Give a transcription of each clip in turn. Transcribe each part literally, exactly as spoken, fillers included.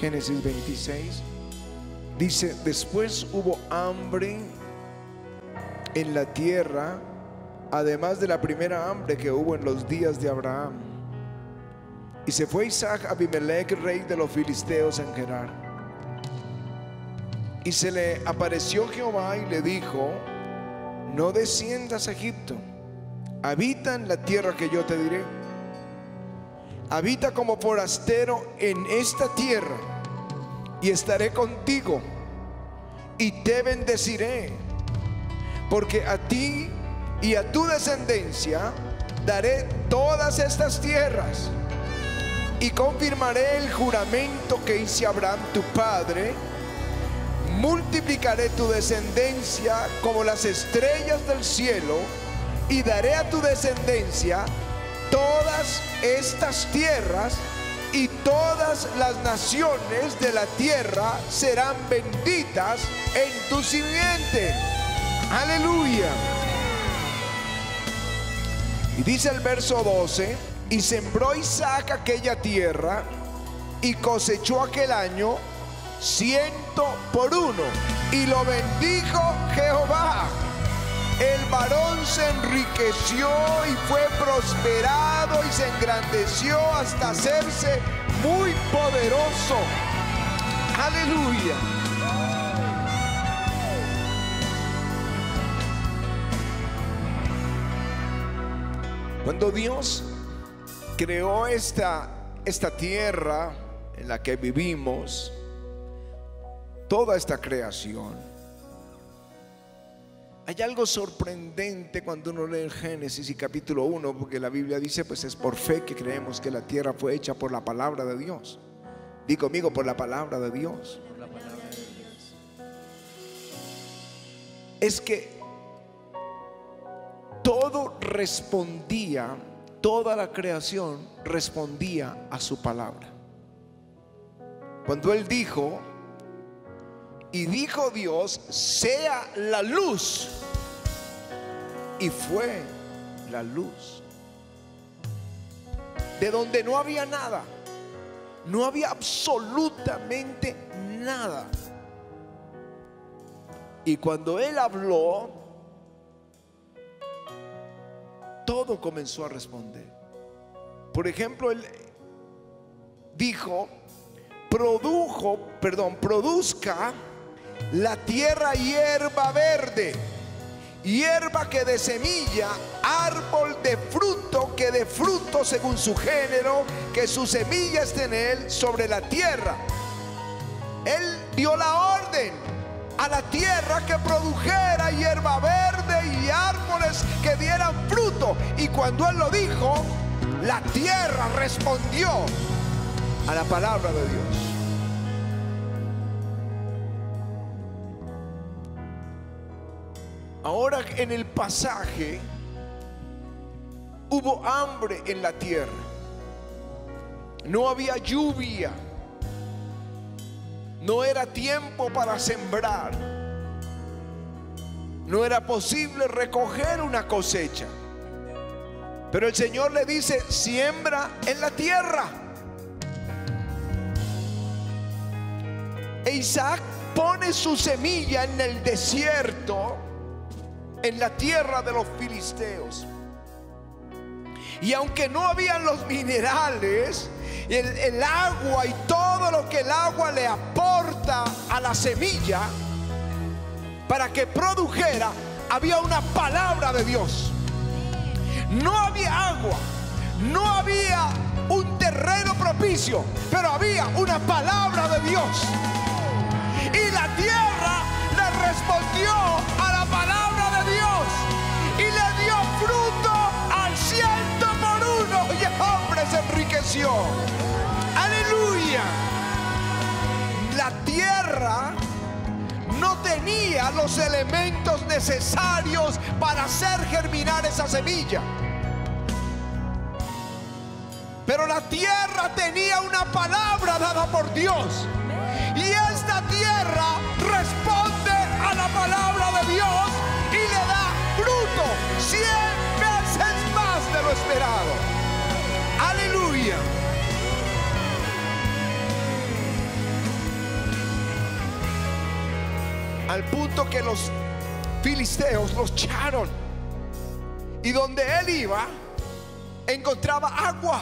Génesis veintiséis, dice: después hubo hambre en la tierra, además de la primera hambre que hubo en los días de Abraham. Y se fue Isaac a Abimelech, rey de los filisteos, en Gerar. Y se le apareció Jehová y le dijo: no desciendas a Egipto, habita en la tierra que yo te diré. Habita como forastero en esta tierra, y estaré contigo, y te bendeciré, porque a ti y a tu descendencia daré todas estas tierras, y confirmaré el juramento que hice a Abraham tu padre. Multiplicaré tu descendencia como las estrellas del cielo, y daré a tu descendencia todas estas tierras, y todas las naciones de la tierra serán benditas en tu simiente. Aleluya. Y dice el verso doce: y sembró Isaac aquella tierra, y cosechó aquel año ciento por uno. Y lo bendijo Jehová. El varón se enriqueció y fue prosperado, y se engrandeció hasta hacerse muy poderoso. Aleluya. Cuando Dios creó esta, esta tierra en la que vivimos, toda esta creación, hay algo sorprendente cuando uno lee el Génesis y capítulo uno, porque la Biblia dice, pues es por fe que creemos que la tierra fue hecha por la palabra de Dios. Di conmigo: por la palabra de Dios. La palabra de Dios. Es que todo respondía, toda la creación respondía a su palabra. Cuando Él dijo: y dijo Dios, sea la luz, y fue la luz. De donde no había nada, no había absolutamente nada. Y cuando Él habló, todo comenzó a responder. Por ejemplo, Él dijo, produjo, perdón, produzca la tierra hierba verde, hierba que de semilla, árbol de fruto que de fruto según su género, que su semilla esté en él sobre la tierra. Él dio la orden a la tierra que produjera hierba verde y árboles que dieran fruto. Y cuando Él lo dijo, la tierra respondió a la palabra de Dios. Ahora, en el pasaje, hubo hambre en la tierra, no había lluvia, no era tiempo para sembrar, no era posible recoger una cosecha. Pero el Señor le dice: siembra en la tierra. E Isaac pone su semilla en el desierto, en la tierra de los filisteos. Y aunque no habían los minerales, el, el agua y todo lo que el agua le aporta a la semilla para que produjera, había una palabra de Dios. No había agua, no había un terreno propicio, pero había una palabra de Dios, y la tierra le respondió a la palabra y le dio fruto al ciento por uno, y el hombre se enriqueció. Aleluya. La tierra no tenía los elementos necesarios para hacer germinar esa semilla, pero la tierra tenía una palabra dada por Dios, y esta tierra responde a la palabra de Dios y le da fruto cien veces más de lo esperado. Aleluya. al punto que los filisteos los echaron. Y donde él iba, encontraba agua.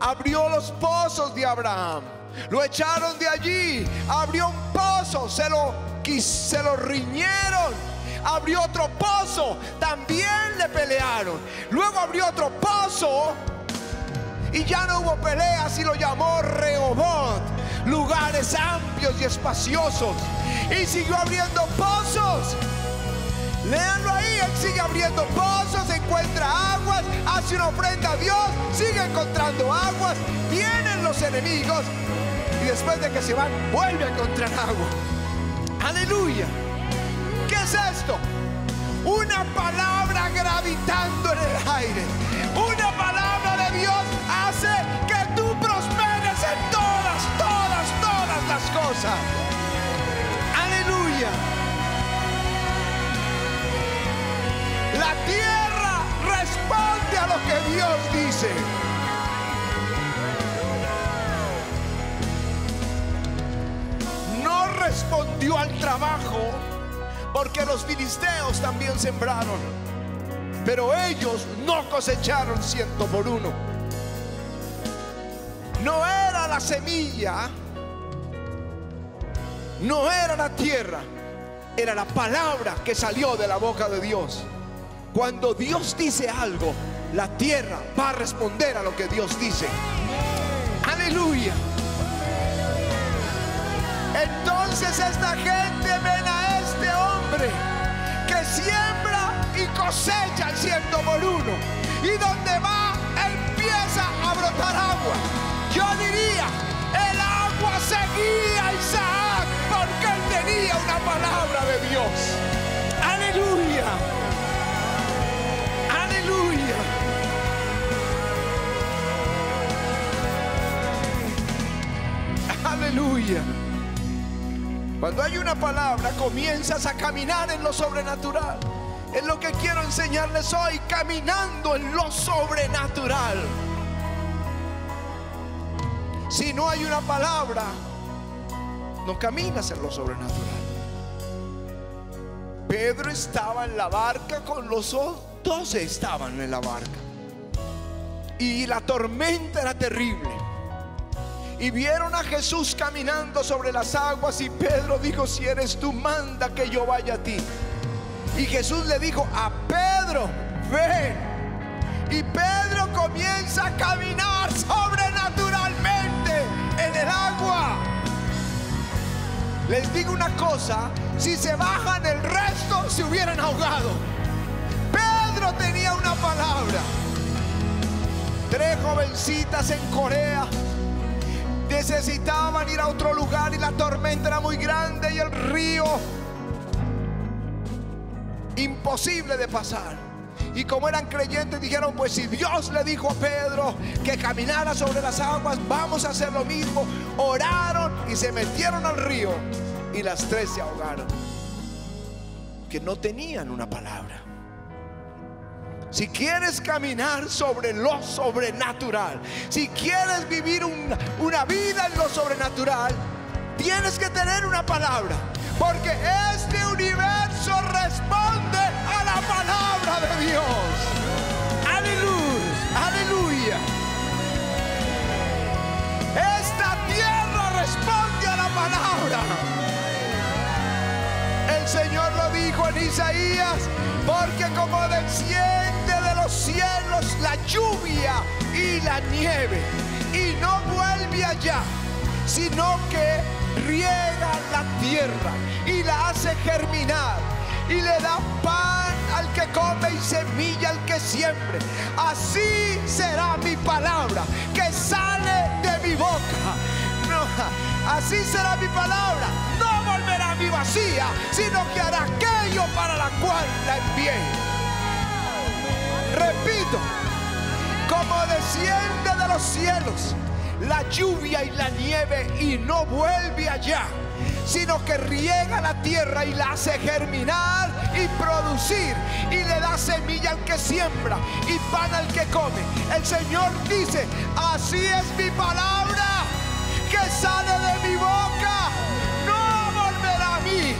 Abrió los pozos de Abraham, lo echaron de allí, abrió un pozo, se lo, se lo riñeron. Abrió otro pozo, también le pelearon. Luego abrió otro pozo y ya no hubo peleas, y lo llamó Rehobot, lugares amplios y espaciosos. Y siguió abriendo pozos. Léanlo ahí, él sigue abriendo pozos, encuentra aguas, hace una ofrenda a Dios, sigue encontrando aguas. Vienen los enemigos y después de que se van, vuelve a encontrar agua. Aleluya. ¿Qué es esto? Una palabra gravitando en el aire. Una palabra de Dios hace que tú prosperes en todas, todas, todas las cosas. Aleluya. La tierra responde a lo que Dios dice. No respondió al trabajo, porque los filisteos también sembraron, pero ellos no cosecharon ciento por uno. No era la semilla, no era la tierra, era la palabra que salió de la boca de Dios. Cuando Dios dice algo, la tierra va a responder a lo que Dios dice. Aleluya. Entonces esta gente ven a este hombre que siembra y cosecha el ciento por uno, y donde va empieza a brotar agua. Yo diría, el agua seguía a Isaac porque él tenía una palabra de Dios. Aleluya. Aleluya. Aleluya. Cuando hay una palabra, comienzas a caminar en lo sobrenatural. Es lo que quiero enseñarles hoy, caminando en lo sobrenatural. Si no hay una palabra, no caminas en lo sobrenatural. Pedro estaba en la barca con los doce, estaban en la barca, y la tormenta era terrible. Y vieron a Jesús caminando sobre las aguas, y Pedro dijo, si eres tú, manda que yo vaya a ti. Y Jesús le dijo a Pedro, ven. Y Pedro comienza a caminar sobrenaturalmente en el agua. Les digo una cosa, si se bajan el resto se hubieran ahogado. Pedro tenía una palabra. Tres jovencitas en Corea necesitaban ir a otro lugar, y la tormenta era muy grande y el río imposible de pasar. Y como eran creyentes, dijeron, pues si Dios le dijo a Pedro que caminara sobre las aguas, vamos a hacer lo mismo. Oraron y se metieron al río, y las tres se ahogaron, que no tenían una palabra. Si quieres caminar sobre lo sobrenatural, si quieres vivir una, una vida en lo sobrenatural, tienes que tener una palabra, porque este universo responde a la palabra de Dios. Aleluya, aleluya. Esta tierra responde a la palabra. El Señor lo dijo en Isaías, porque como desciende de los cielos la lluvia y la nieve, y no vuelve allá, sino que riega la tierra y la hace germinar, y le da pan al que come y semilla al que siembre. Así será mi palabra que sale de mi boca. No, así será mi palabra. No volverá a mi vacía, sino que hará aquello para la cual la envié. Repito, como desciende de los cielos la lluvia y la nieve, y no vuelve allá, sino que riega la tierra y la hace germinar y producir, y le da semilla al que siembra y pan al que come. El Señor dice, así es mi palabra que sale de mi boca. Mí,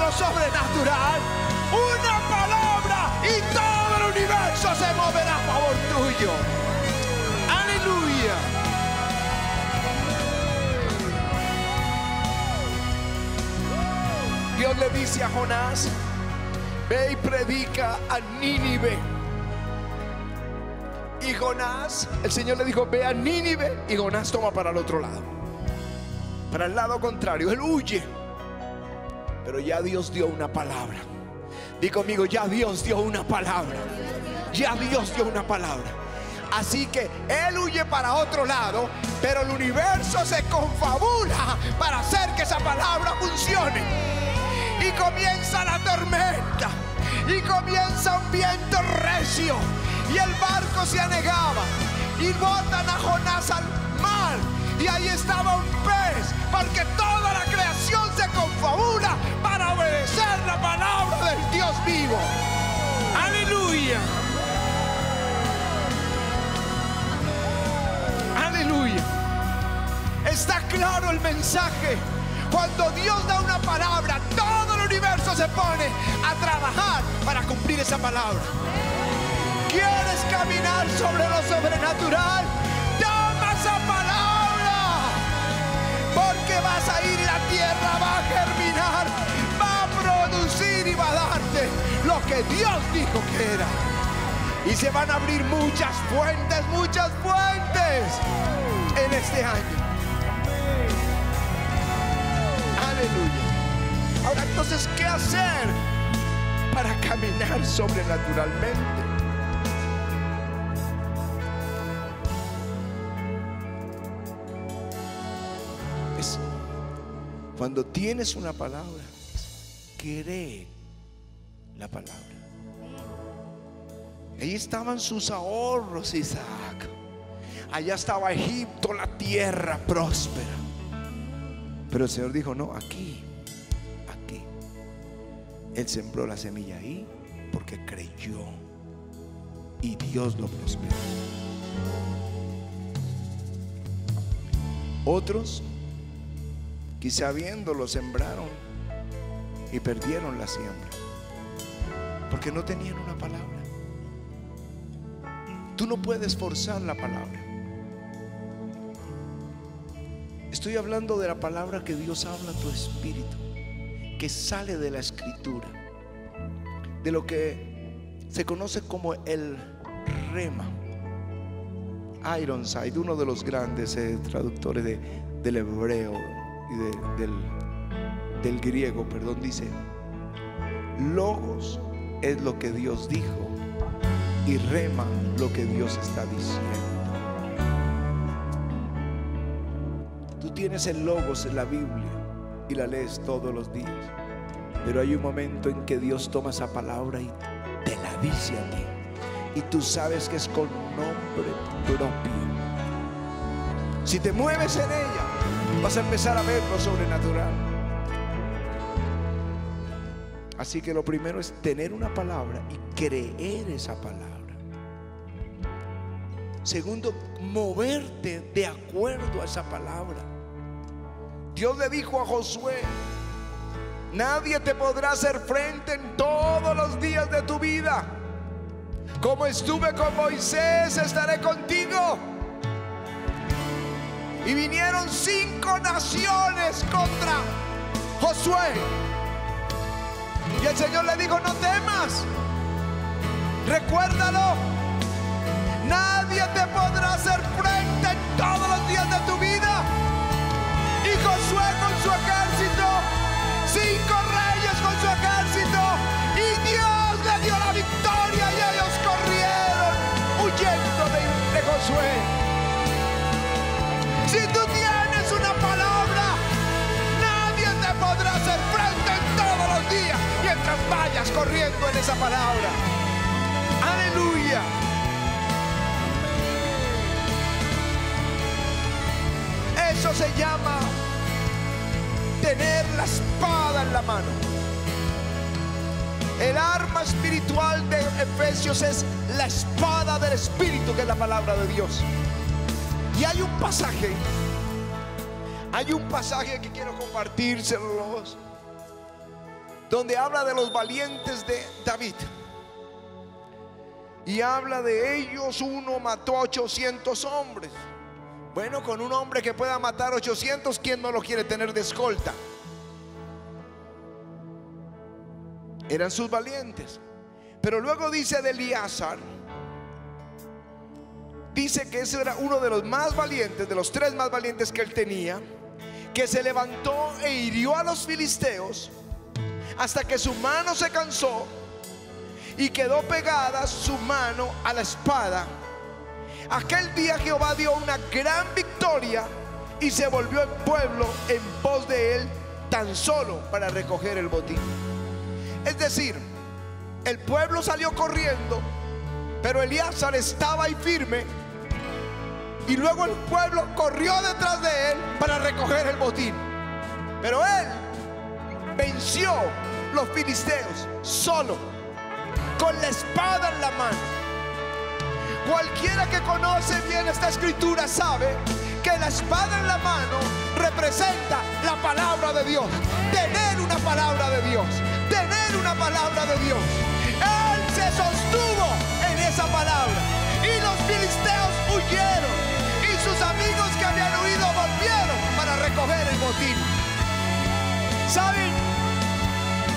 milagro sobrenatural, una palabra y todo el universo se moverá a favor tuyo. Aleluya. Dios le dice a Jonás: ve y predica a Nínive. Y Jonás, el Señor le dijo: ve a Nínive. Y Jonás toma para el otro lado, para el lado contrario, él huye. Pero ya Dios dio una palabra. Di conmigo: ya Dios dio una palabra. Ya Dios dio una palabra. Así que él huye para otro lado, pero el universo se confabula para hacer que esa palabra funcione. Y comienza la tormenta, y comienza un viento recio, y el barco se anegaba, y botan a Jonás al mar, y ahí estaba un pez, porque toda la creación se confabula para obedecer la palabra del Dios vivo. Aleluya. Aleluya. Está claro el mensaje. Cuando Dios da una palabra, todo el universo se pone a trabajar para cumplir esa palabra. ¿Quieres caminar sobre lo sobrenatural? ¡Toma esa palabra! Porque vas a ir y la tierra va a germinar, va a producir y va a darte lo que Dios dijo que era. Y se van a abrir muchas fuentes, muchas fuentes en este año. Aleluya. Ahora entonces, ¿qué hacer para caminar sobrenaturalmente? Es cuando tienes una palabra, cree la palabra. Ahí estaban sus ahorros, Isaac. Allá estaba Egipto, la tierra próspera. Pero el Señor dijo: no, aquí, aquí. Él sembró la semilla ahí porque creyó, y Dios lo prosperó. Otros, quizá viéndolo, sembraron y perdieron la siembra porque no tenían una palabra. Tú no puedes forzar la palabra. Estoy hablando de la palabra que Dios habla a tu espíritu, que sale de la escritura, de lo que se conoce como el rema. Ironside, uno de los grandes eh, traductores de, del hebreo y de, del, del griego, perdón, dice: logos es lo que Dios dijo y rema lo que Dios está diciendo. Tienes el logos en la Biblia y la lees todos los días, pero hay un momento en que Dios toma esa palabra y te la dice a ti, y tú sabes que es con nombre propio. Si te mueves en ella, vas a empezar a ver lo sobrenatural. Así que lo primero es tener una palabra y creer esa palabra. Segundo, moverte de acuerdo a esa palabra. Dios le dijo a Josué: nadie te podrá hacer frente en todos los días de tu vida. Como estuve con Moisés, estaré contigo. Y vinieron cinco naciones contra Josué, y el Señor le dijo: no temas, recuérdalo. Nadie te podrá hacer frente en todos los días de tu vida. Y Josué con su ejército, cinco reyes con su ejército, y Dios le dio la victoria, y ellos corrieron huyendo de, de Josué. Si tú tienes una palabra, nadie te podrá hacer frente en todos los días, mientras vayas corriendo en esa palabra. Aleluya. Eso se llama tener la espada en la mano. El arma espiritual de Efesios es la espada del Espíritu, que es la palabra de Dios. Y hay un pasaje, hay un pasaje que quiero compartírselos, donde habla de los valientes de David, y habla de ellos. Uno mató a ochocientos hombres. Bueno, con un hombre que pueda matar ochocientos, ¿quién no lo quiere tener de escolta? Eran sus valientes. Pero luego dice de Eleazar, dice que ese era uno de los más valientes, de los tres más valientes que él tenía, que se levantó e hirió a los filisteos hasta que su mano se cansó y quedó pegada su mano a la espada. Aquel día Jehová dio una gran victoria y se volvió el pueblo en pos de él tan solo para recoger el botín. Es decir, el pueblo salió corriendo, pero Eleazar estaba ahí firme, y luego el pueblo corrió detrás de él para recoger el botín. Pero él venció los filisteos solo, con la espada en la mano. Cualquiera que conoce bien esta escritura sabe que la espada en la mano representa la palabra de Dios. Tener una palabra de Dios, tener una palabra de Dios. Él se sostuvo en esa palabra, y los filisteos huyeron, y sus amigos que habían huido volvieron para recoger el botín. ¿Saben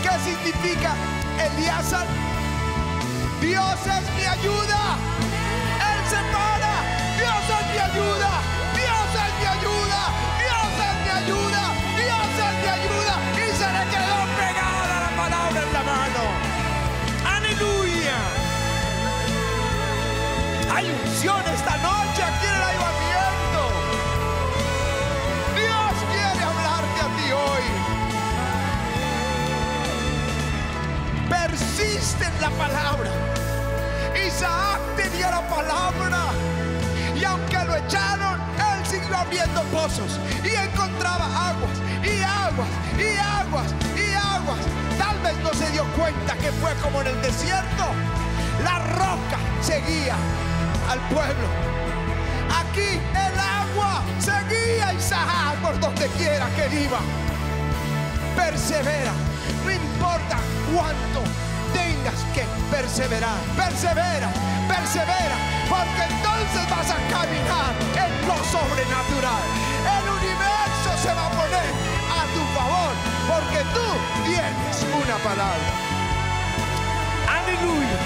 qué significa Eleazar? Dios es mi ayuda. Él se para. Dios es mi ayuda. Dios es mi ayuda. Dios es mi ayuda. Dios es mi ayuda. Y se le quedó pegada la palabra en la mano. Aleluya. Hay unción esta noche aquí en el aire abierto. Dios quiere hablarte a ti hoy. Persiste en la palabra. Isaac tenía la palabra, y aunque lo echaron, él siguió abriendo pozos y encontraba aguas y aguas y aguas y aguas. Tal vez no se dio cuenta que fue como en el desierto. La roca seguía al pueblo. Aquí el agua seguía a Isaac por donde quiera que iba. Persevera, no importa cuánto tengas que perseverar, persevera, persevera, porque entonces vas a caminar en lo sobrenatural. El universo se va a poner a tu favor, porque tú tienes una palabra. Aleluya.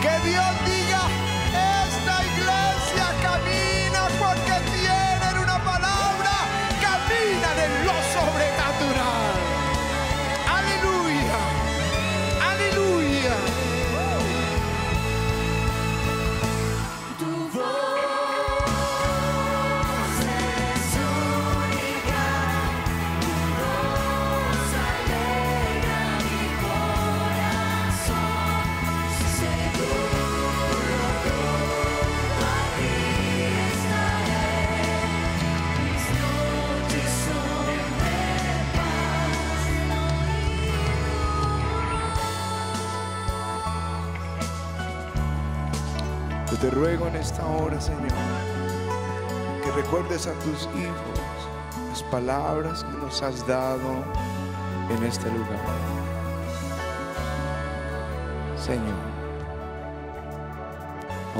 Que Dios diga: esta iglesia camina porque tienen una palabra, caminan en lo sobrenatural. Te ruego en esta hora, Señor, que recuerdes a tus hijos las palabras que nos has dado en este lugar. Señor,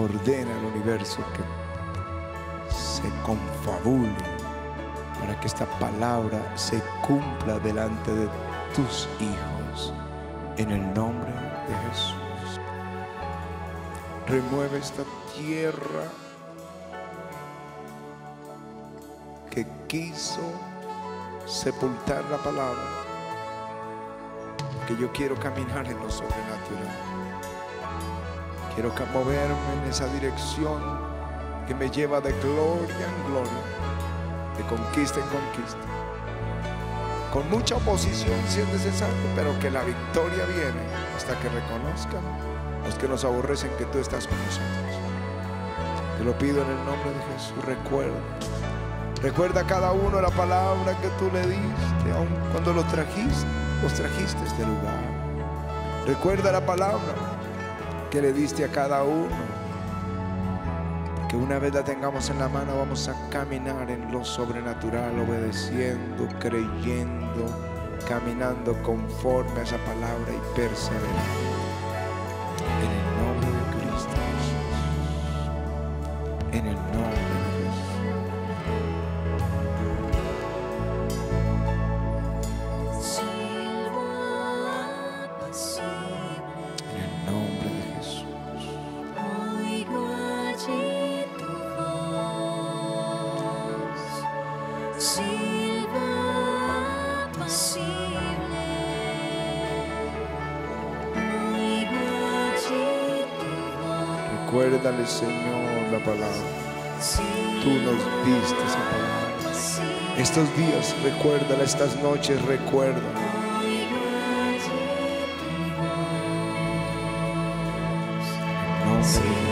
ordena al universo que se confabule para que esta palabra se cumpla delante de tus hijos, en el nombre de Jesús. Remueve esta tierra que quiso sepultar la palabra, que yo quiero caminar en lo sobrenatural. Quiero moverme en esa dirección que me lleva de gloria en gloria, de conquista en conquista, con mucha oposición si es necesario, pero que la victoria viene hasta que reconozcan los que nos aborrecen que tú estás con nosotros. Te lo pido en el nombre de Jesús. Recuerda, recuerda a cada uno la palabra que tú le diste, aun cuando los trajiste, los trajiste a este lugar. Recuerda la palabra que le diste a cada uno, que una vez la tengamos en la mano vamos a caminar en lo sobrenatural, obedeciendo, creyendo, caminando conforme a esa palabra y perseverando. En el nombre de Cristo Jesús. En el nombre de Cristo. Dale, Señor, la palabra. Tú nos diste esa palabra. Estos días recuérdala, estas noches recuérdala. No sé.